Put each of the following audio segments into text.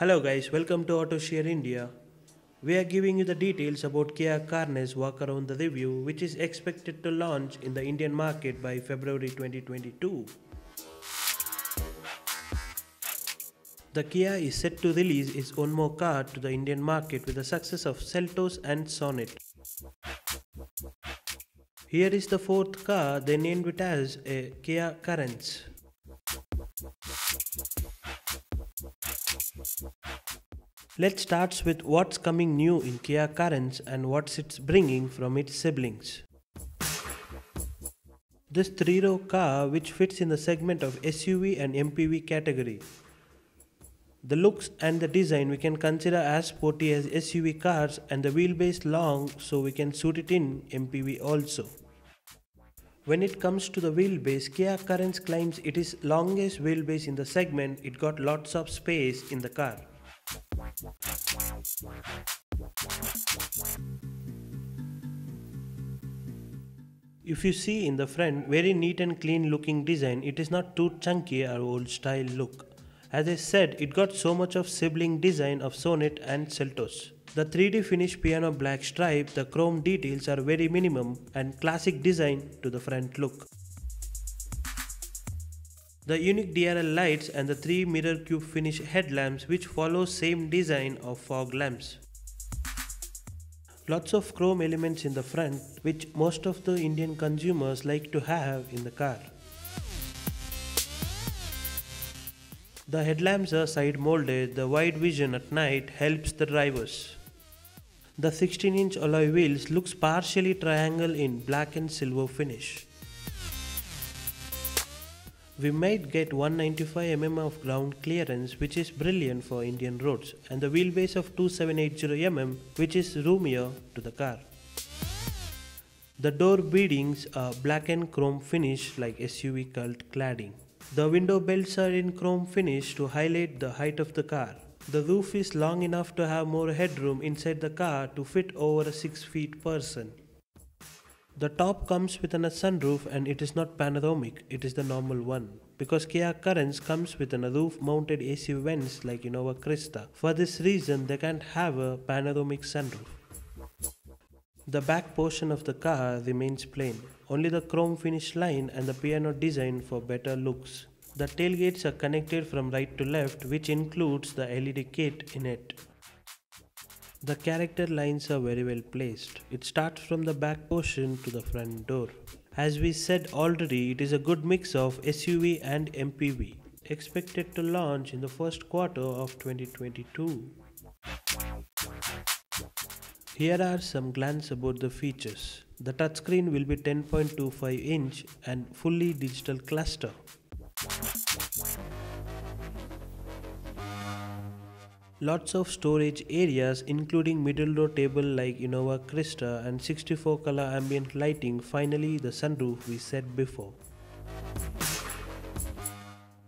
Hello guys, welcome to Autosheer India. We are giving you the details about Kia Carens walk around the review, which is expected to launch in the Indian market by February 2022. The Kia is set to release its own more car to the Indian market with the success of Seltos and Sonet. Here is the fourth car, they named it as a Kia Carens. Let's start with what's coming new in Kia Carens and what's it's bringing from its siblings. This three-row car which fits in the segment of SUV and MPV category. The looks and the design we can consider as sporty as SUV cars, and the wheelbase long, so we can suit it in MPV also. When it comes to the wheelbase, Kia Carens claims it is longest wheelbase in the segment. It got lots of space in the car. If you see in the front, very neat and clean looking design. It is not too chunky or old style look. As I said, it got so much of sibling design of Sonet and Seltos. The 3D finish piano black stripe, the chrome details are very minimum and classic design to the front look. The unique DRL lights and the 3 mirror cube finish headlamps which follow same design of fog lamps. Lots of chrome elements in the front which most of the Indian consumers like to have in the car. The headlamps are side molded, the wide vision at night helps the drivers. The 16-inch alloy wheels looks partially triangle in black and silver finish. We might get 195mm of ground clearance, which is brilliant for Indian roads, and the wheelbase of 2780mm, which is roomier to the car. The door beadings are black and chrome finish like SUV cult cladding. The window belts are in chrome finish to highlight the height of the car. The roof is long enough to have more headroom inside the car to fit over a 6-feet person. The top comes with a sunroof and it is not panoramic, it is the normal one. Because Kia Carens comes with a roof-mounted AC vents like Innova Crysta. For this reason, they can't have a panoramic sunroof. The back portion of the car remains plain, only the chrome finish line and the piano design for better looks. The tailgates are connected from right to left, which includes the LED kit in it. The character lines are very well placed. It starts from the back portion to the front door. As we said already, it is a good mix of SUV and MPV. Expected to launch in the first quarter of 2022. Here are some glance about the features. The touchscreen will be 10.25 inch and fully digital cluster. Lots of storage areas including middle row table like Innova Crysta and 64 color ambient lighting, finally the sunroof we said before.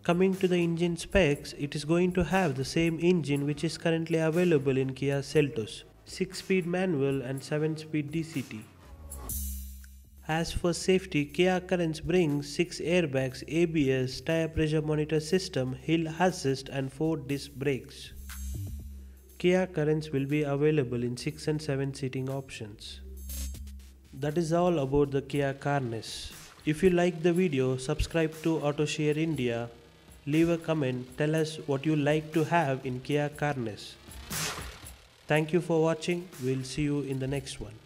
Coming to the engine specs, it is going to have the same engine which is currently available in Kia Seltos. 6-speed manual and 7-speed DCT. As for safety, Kia Carens brings 6 airbags, ABS, tire pressure monitor system, hill assist and 4 disc brakes. Kia Carens will be available in 6 and 7 seating options. That is all about the Kia Carens. If you like the video, subscribe to Autosheer India, leave a comment, tell us what you like to have in Kia Carens. Thank you for watching. We'll see you in the next one.